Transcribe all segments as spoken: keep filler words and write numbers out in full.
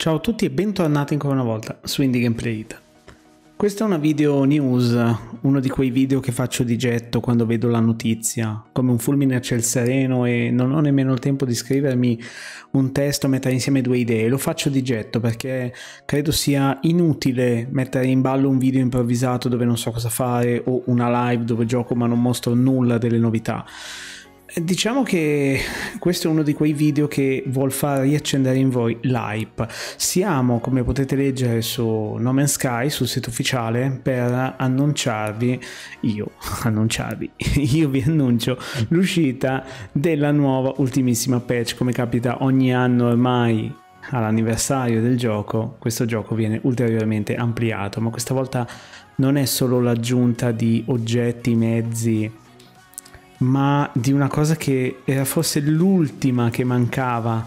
Ciao a tutti e bentornati ancora una volta su Indie Gameplay It. Questa è una video news, uno di quei video che faccio di getto quando vedo la notizia, come un fulmine a ciel sereno, e non ho nemmeno il tempo di scrivermi un testo, mettere insieme due idee. Lo faccio di getto perché credo sia inutile mettere in ballo un video improvvisato dove non so cosa fare, o una live dove gioco ma non mostro nulla delle novità. Diciamo che questo è uno di quei video che vuol far riaccendere in voi l'hype. Siamo, come potete leggere su No Man's Sky, sul sito ufficiale, per annunciarvi, io, annunciarvi, io vi annuncio l'uscita della nuova ultimissima patch. Come capita ogni anno ormai all'anniversario del gioco, questo gioco viene ulteriormente ampliato, ma questa volta non è solo l'aggiunta di oggetti, mezzi, ma di una cosa che era forse l'ultima che mancava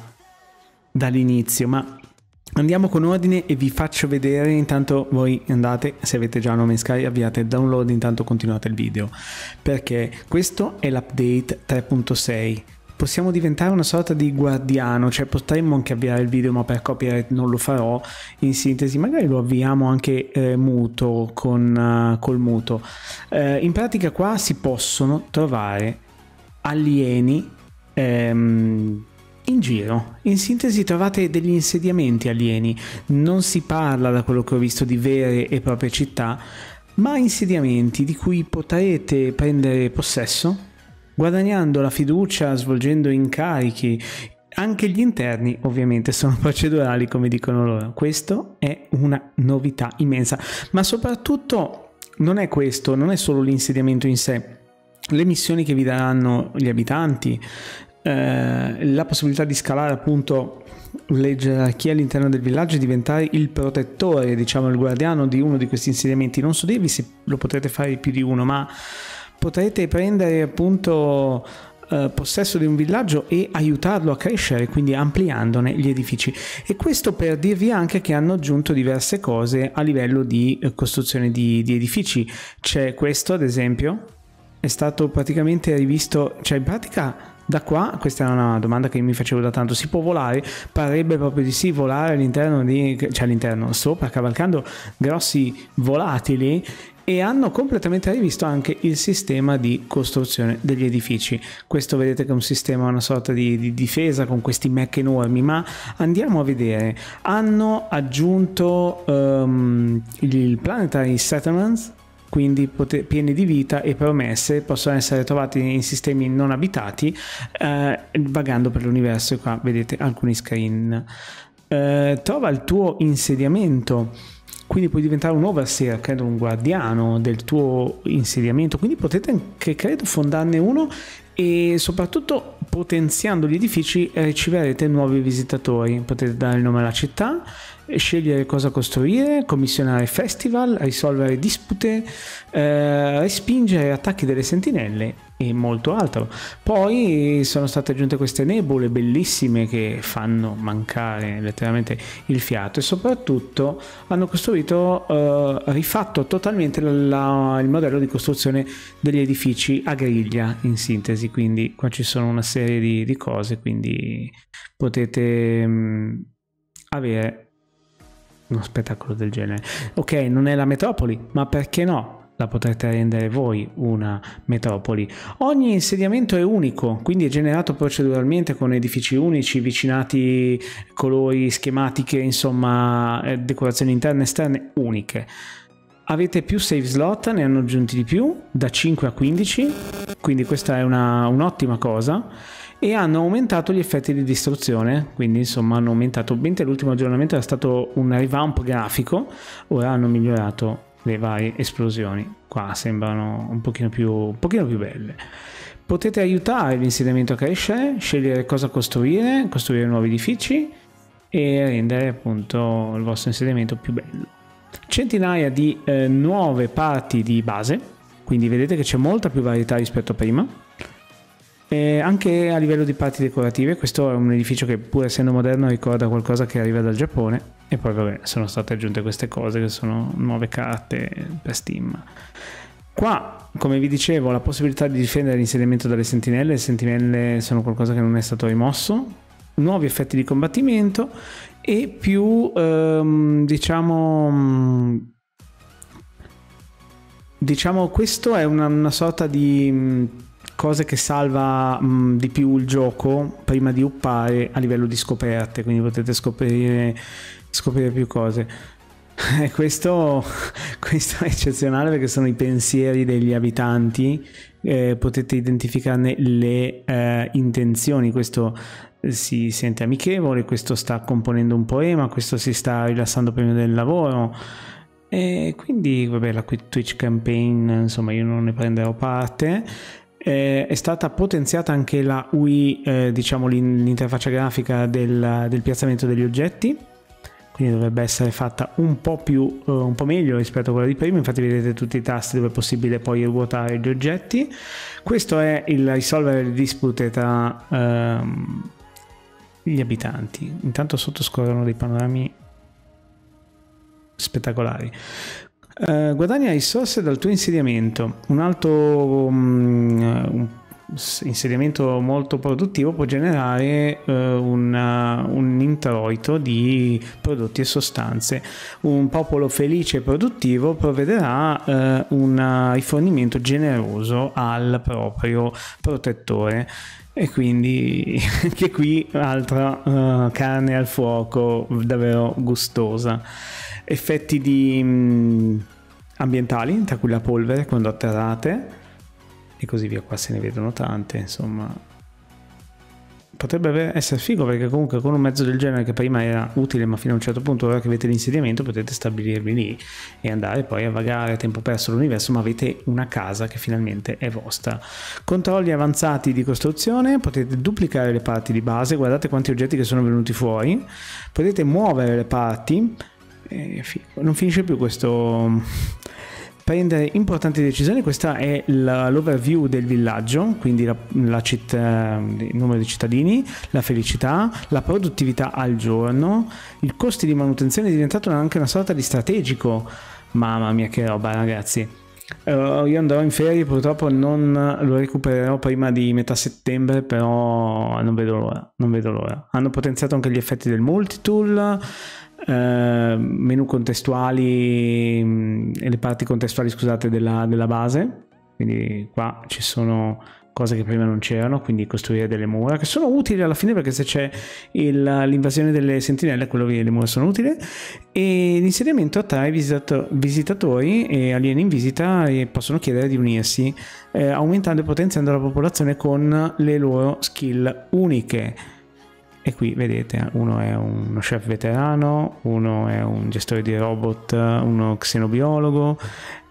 dall'inizio. Ma andiamo con ordine e vi faccio vedere, intanto voi andate, se avete già No Man's Sky avviate il download, intanto continuate il video, perché questo è l'update tre punto sei. Possiamo diventare una sorta di guardiano, cioè potremmo anche avviare il video, ma per copyright non lo farò. In sintesi, magari lo avviamo anche eh, muto, con, uh, col muto. Eh, in pratica qua si possono trovare alieni ehm, in giro. In sintesi trovate degli insediamenti alieni. Non si parla, da quello che ho visto, di vere e proprie città, ma insediamenti di cui potrete prendere possesso, guadagnando la fiducia, svolgendo incarichi. Anche gli interni ovviamente sono procedurali, come dicono loro. Questo è una novità immensa, ma soprattutto non è questo, non è solo l'insediamento in sé, le missioni che vi daranno gli abitanti, eh, la possibilità di scalare appunto le gerarchie all'interno del villaggio e diventare il protettore, diciamo il guardiano di uno di questi insediamenti. Non so dirvi se lo potrete fare più di uno, ma potrete prendere appunto eh, possesso di un villaggio e aiutarlo a crescere, quindi ampliandone gli edifici. E questo per dirvi anche che hanno aggiunto diverse cose a livello di eh, costruzione di, di edifici. C'è questo, ad esempio, è stato praticamente rivisto, cioè in pratica da qua, questa era una domanda che mi facevo da tanto, si può volare? Parebbe proprio di sì, volare all'interno di, cioè all'interno, sopra, cavalcando grossi volatili. E hanno completamente rivisto anche il sistema di costruzione degli edifici. Questo vedete che è un sistema, una sorta di, di difesa con questi mech enormi, ma andiamo a vedere. Hanno aggiunto um, il Planetary Settlements, quindi pieni di vita e promesse, possono essere trovati in sistemi non abitati, eh, vagando per l'universo. E qua vedete alcuni screen. Eh, trova il tuo insediamento. Quindi puoi diventare un overseer, credo un guardiano del tuo insediamento, quindi potete anche, credo, fondarne uno, e soprattutto potenziando gli edifici riceverete nuovi visitatori. Potete dare il nome alla città, scegliere cosa costruire, commissionare festival, risolvere dispute, eh, respingere attacchi delle sentinelle e molto altro. Poi sono state aggiunte queste nebule bellissime che fanno mancare letteralmente il fiato, e soprattutto hanno costruito, eh, rifatto totalmente la, il modello di costruzione degli edifici a griglia, in sintesi. Quindi qua ci sono una serie di, di cose, quindi potete mh, avere uno spettacolo del genere. Ok, non è la metropoli, ma perché no? La potrete rendere voi una metropoli. Ogni insediamento è unico, quindi è generato proceduralmente con edifici unici, vicinati, colori, schematiche, insomma decorazioni interne e esterne uniche. Avete più save slot, ne hanno aggiunti di più, da cinque a quindici, quindi questa è un'ottima cosa. E hanno aumentato gli effetti di distruzione, quindi insomma hanno aumentato. Mentre l'ultimo aggiornamento era stato un revamp grafico, ora hanno migliorato le varie esplosioni. Qua sembrano un pochino più, un pochino più belle. Potete aiutare l'insediamento a crescere, scegliere cosa costruire, costruire nuovi edifici e rendere appunto il vostro insediamento più bello. Centinaia di eh, nuove parti di base, quindi vedete che c'è molta più varietà rispetto a prima. E anche a livello di parti decorative, questo è un edificio che, pur essendo moderno, ricorda qualcosa che arriva dal Giappone. E poi vabbè, sono state aggiunte queste cose che sono nuove carte per Steam. Qua, come vi dicevo, la possibilità di difendere l'insediamento dalle sentinelle. Le sentinelle sono qualcosa che non è stato rimosso, nuovi effetti di combattimento e più ehm, diciamo diciamo questo è una, una sorta di cosa che salva mh, di più il gioco prima di uppare a livello di scoperte, quindi potete scoprire scoprire più cose. Questo, questo è eccezionale perché sono i pensieri degli abitanti, eh, potete identificarne le eh, intenzioni. Questo si sente amichevole, questo sta componendo un poema, questo si sta rilassando prima del lavoro. E quindi vabbè, la Twitch campaign, insomma, io non ne prenderò parte. Eh, è stata potenziata anche la U I, eh, diciamo l'interfaccia grafica del, del piazzamento degli oggetti. Quindi dovrebbe essere fatta un po' più uh, un po' meglio rispetto a quella di prima. Infatti vedete tutti i tasti dove è possibile poi ruotare gli oggetti. Questo è il risolvere le dispute tra uh, gli abitanti. Intanto sotto scorrono dei panorami spettacolari. Uh, guadagna risorse dal tuo insediamento. Un altro um, un insediamento molto produttivo può generare uh, una, un introito di prodotti e sostanze. Un popolo felice e produttivo provvederà uh, un rifornimento generoso al proprio protettore. E quindi anche qui altra uh, carne al fuoco davvero gustosa. Effetti di, mh, ambientali, tra cui la polvere quando atterrate e così via. Qua se ne vedono tante, insomma potrebbe essere figo, perché comunque con un mezzo del genere che prima era utile ma fino a un certo punto, ora che avete l'insediamento potete stabilirvi lì e andare poi a vagare a tempo perso l'universo, ma avete una casa che finalmente è vostra. Controlli avanzati di costruzione, potete duplicare le parti di base, guardate quanti oggetti che sono venuti fuori, potete muovere le parti, eh, non finisce più questo. Prendere importanti decisioni, questa è l'overview del villaggio, quindi la, la città, il numero di cittadini, la felicità, la produttività al giorno, il costo di manutenzione è diventato anche una sorta di strategico. Mamma mia che roba ragazzi, uh, io andrò in ferie, purtroppo non lo recupererò prima di metà settembre, però non vedo l'ora, non vedo l'ora. Hanno potenziato anche gli effetti del multitool, Uh, menu contestuali mh, e le parti contestuali scusate della, della base, quindi qua ci sono cose che prima non c'erano, quindi costruire delle mura che sono utili alla fine, perché se c'è l'invasione delle sentinelle, quello che le mura sono utili, e l'insediamento attrae visitato, visitatori e alieni in visita e possono chiedere di unirsi, eh, aumentando e potenziando la popolazione con le loro skill uniche. E qui vedete, uno è uno chef veterano, uno è un gestore di robot, uno xenobiologo,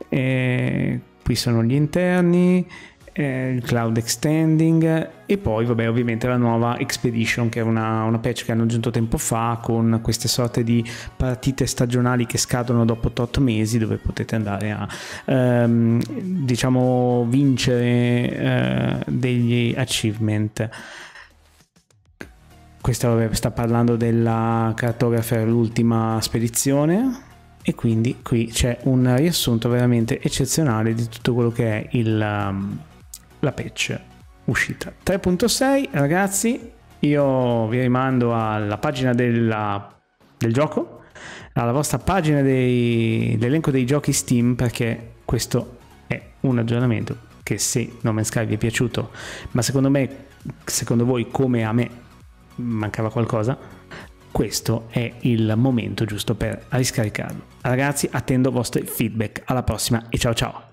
e qui sono gli interni, il cloud extending e poi vabbè ovviamente la nuova expedition, che è una, una patch che hanno aggiunto tempo fa con queste sorte di partite stagionali che scadono dopo otto mesi, dove potete andare a ehm, diciamo vincere eh, degli achievement. Questo sta parlando della cartografa, l'ultima spedizione, e quindi qui c'è un riassunto veramente eccezionale di tutto quello che è il, la patch uscita. tre punto sei ragazzi, io vi rimando alla pagina della, del gioco, alla vostra pagina dell'elenco dei giochi Steam, perché questo è un aggiornamento che, se No Man's Sky vi è piaciuto, ma secondo me, secondo voi come a me mancava qualcosa, questo è il momento giusto per riscaricarlo. Ragazzi, attendo vostri feedback. Alla prossima e ciao ciao!